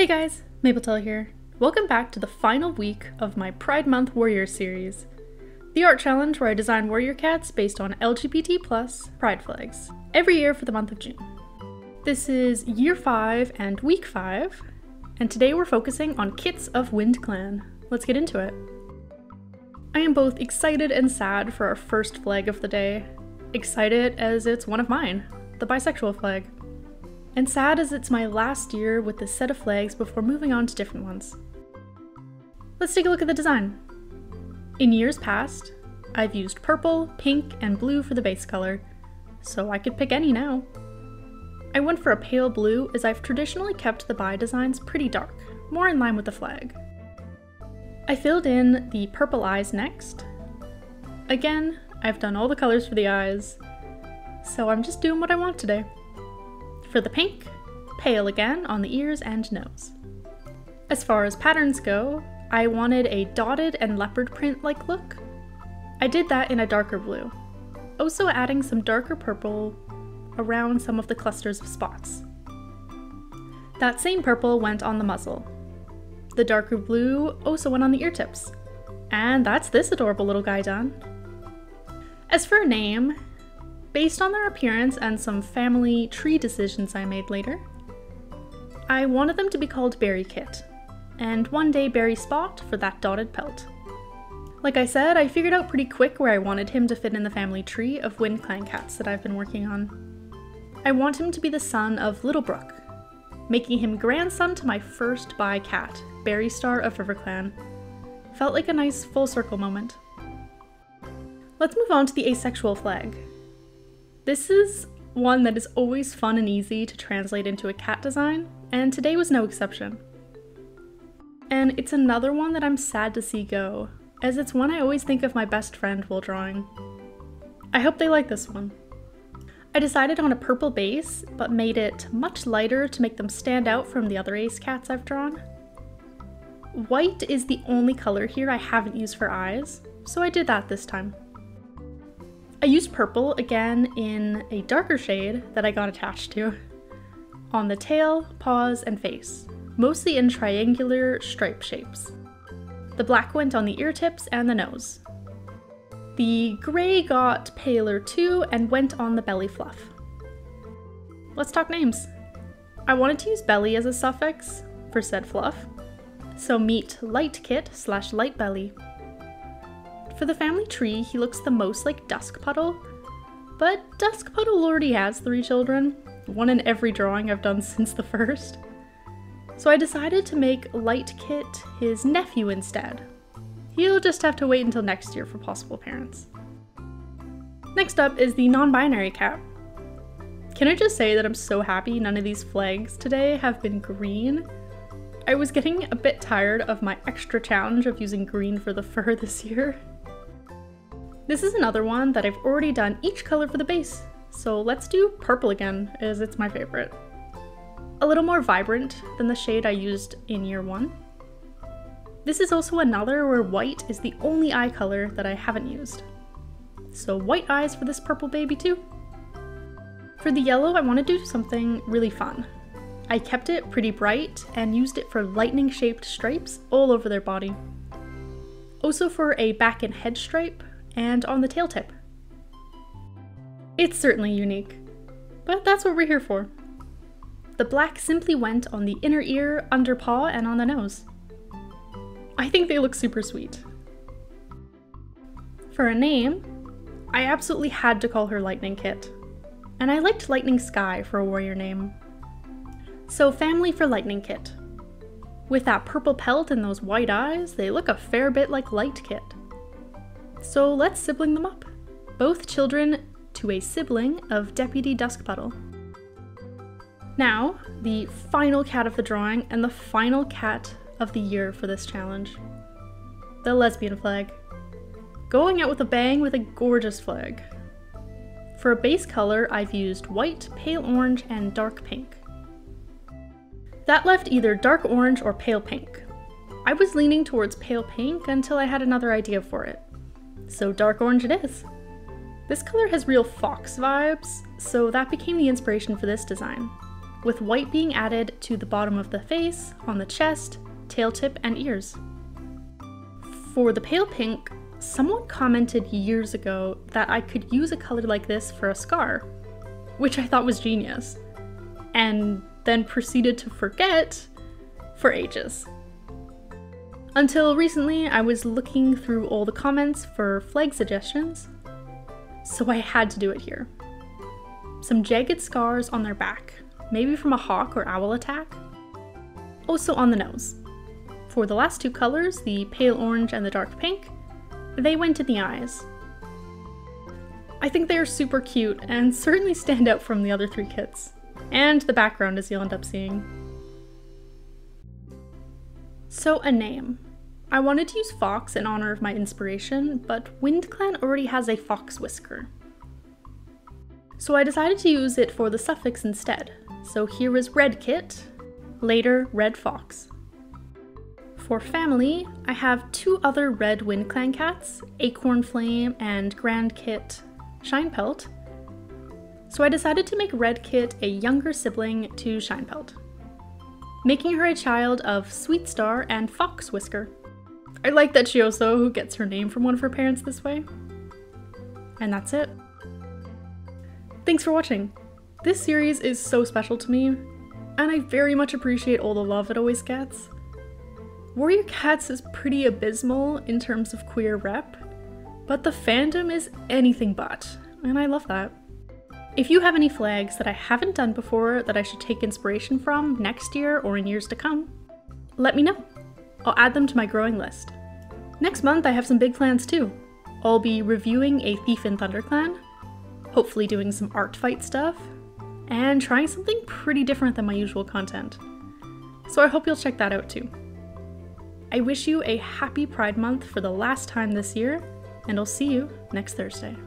Hey guys, Mapletail here. Welcome back to the final week of my Pride Month Warriors series, the art challenge where I design warrior cats based on LGBT+ pride flags, every year for the month of June. This is year 5 and week 5, and today we're focusing on kits of WindClan. Let's get into it. I am both excited and sad for our first flag of the day. Excited as it's one of mine, the bisexual flag. And sad as it's my last year with this set of flags before moving on to different ones. Let's take a look at the design. In years past, I've used purple, pink, and blue for the base color, so I could pick any now. I went for a pale blue as I've traditionally kept the bi designs pretty dark, more in line with the flag. I filled in the purple eyes next. Again, I've done all the colors for the eyes, so I'm just doing what I want today. For the pink, pale again on the ears and nose. As far as patterns go, I wanted a dotted and leopard print-like look. I did that in a darker blue, also adding some darker purple around some of the clusters of spots. That same purple went on the muzzle. The darker blue also went on the ear tips. And that's this adorable little guy done. As for a name, based on their appearance and some family tree decisions I made later, I wanted them to be called Barry Kit, and one day Barry Spot for that dotted pelt. Like I said, I figured out pretty quick where I wanted him to fit in the family tree of WindClan cats that I've been working on. I want him to be the son of Littlebrook, making him grandson to my first bi cat, Barry Star of RiverClan. Felt like a nice full circle moment. Let's move on to the asexual flag. This is one that is always fun and easy to translate into a cat design, and today was no exception. And it's another one that I'm sad to see go, as it's one I always think of my best friend while drawing. I hope they like this one. I decided on a purple base, but made it much lighter to make them stand out from the other ace cats I've drawn. White is the only color here I haven't used for eyes, so I did that this time. I used purple again in a darker shade that I got attached to on the tail, paws, and face, mostly in triangular stripe shapes. The black went on the ear tips and the nose. The gray got paler too and went on the belly fluff. Let's talk names. I wanted to use belly as a suffix for said fluff, so meet light kit / light belly. For the family tree, he looks the most like Dusk Puddle, but Dusk Puddle already has 3 children, one in every drawing I've done since the first. So I decided to make Light Kit his nephew instead. He'll just have to wait until next year for possible parents. Next up is the non-binary cat. Can I just say that I'm so happy none of these flags today have been green? I was getting a bit tired of my extra challenge of using green for the fur this year. This is another one that I've already done each color for the base, so let's do purple again, as it's my favorite. A little more vibrant than the shade I used in year 1. This is also another where white is the only eye color that I haven't used. So white eyes for this purple baby too. For the yellow, I want to do something really fun. I kept it pretty bright and used it for lightning-shaped stripes all over their body. Also for a back and head stripe, and on the tail tip. It's certainly unique, but that's what we're here for. The black simply went on the inner ear, under paw, and on the nose. I think they look super sweet. For a name, I absolutely had to call her Lightning Kit, and I liked Lightning Sky for a warrior name. So family for Lightning Kit. With that purple pelt and those white eyes, they look a fair bit like Light Kit. So let's sibling them up. Both children to a sibling of Deputy Dusk Puddle. Now, the final cat of the drawing and the final cat of the year for this challenge. The lesbian flag. Going out with a bang with a gorgeous flag. For a base color, I've used white, pale orange, and dark pink. That left either dark orange or pale pink. I was leaning towards pale pink until I had another idea for it. So dark orange it is. This color has real fox vibes, so that became the inspiration for this design. with white being added to the bottom of the face, on the chest, tail tip, and ears. For the pale pink, someone commented years ago that I could use a color like this for a scar, which I thought was genius, and then proceeded to forget for ages. Until recently, I was looking through all the comments for flag suggestions, so I had to do it here. Some jagged scars on their back, maybe from a hawk or owl attack. Also on the nose. For the last two colors, the pale orange and the dark pink, they went in the eyes. I think they are super cute and certainly stand out from the other three kits, and the background as you'll end up seeing. So a name. I wanted to use Fox in honor of my inspiration, but WindClan already has a Fox Whisker. So I decided to use it for the suffix instead. So here is Red Kit, later Red Fox. For family, I have two other red WindClan cats, Acornflame and Grand Kit Shinepelt. So I decided to make Red Kit a younger sibling to Shinepelt, making her a child of Sweet Star and Fox Whisker. I like that she also gets her name from one of her parents this way. And that's it. Thanks for watching! This series is so special to me, and I very much appreciate all the love it always gets. Warrior Cats is pretty abysmal in terms of queer rep, but the fandom is anything but, and I love that. If you have any flags that I haven't done before that I should take inspiration from next year or in years to come, let me know. I'll add them to my growing list. Next month I have some big plans too. I'll be reviewing a Thief in ThunderClan, hopefully doing some art fight stuff, and trying something pretty different than my usual content. So I hope you'll check that out too. I wish you a happy Pride Month for the last time this year, and I'll see you next Thursday.